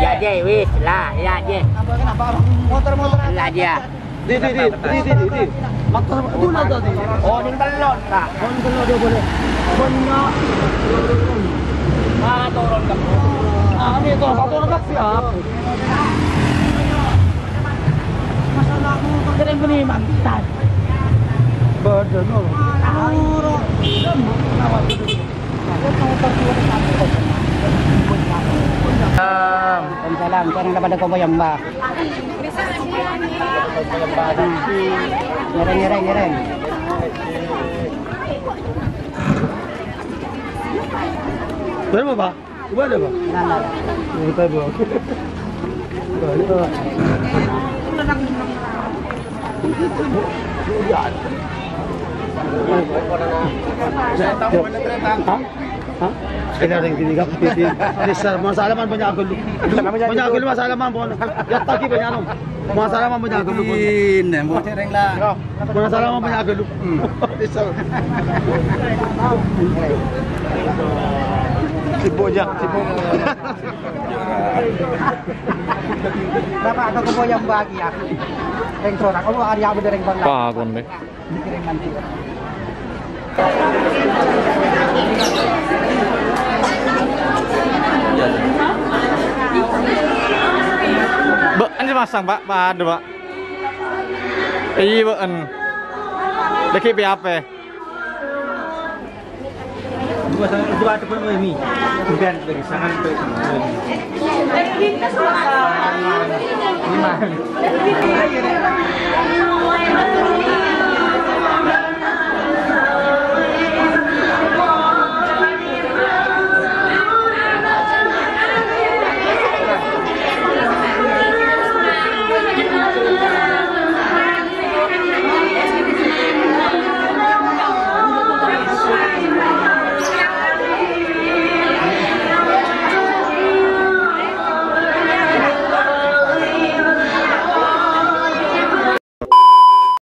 Ya je wis lah ya je. Motor-motor lah ya. Di. Motor betulan tadi. Oh, ning telon lah. Mon telon dia boleh. Monnya. Ah, turun ke. Ah, ni tu satu nak siap. Masalah aku keren ni mantan. Berdengar. Turun. Salam sekarang kepada Koboyang Mbak. Nyereng. Berapa Pak? Coba ada Pak? Kita bawa. Saya tahu mana kereta. Hah? Kena ring gini kapiti. Desa masalahan banyak aku. Banyak aku masalahan pun. Yatta ki banyak nom. Masalahan banyak aku pun. Ini mau ring lah. Masalahan banyak aku. Desa. Sibuk. Bapak atau kau yang bagi aku. Ring tron aku lu area bener ring bandar. Pak kon be. Ring nanti. Bek anje masang Pak, ada Pak. Iya beken. Deki pi ape? Dua ada pun ini. Kemudian dari sangan ke sini. Deki ke selatan. Lima.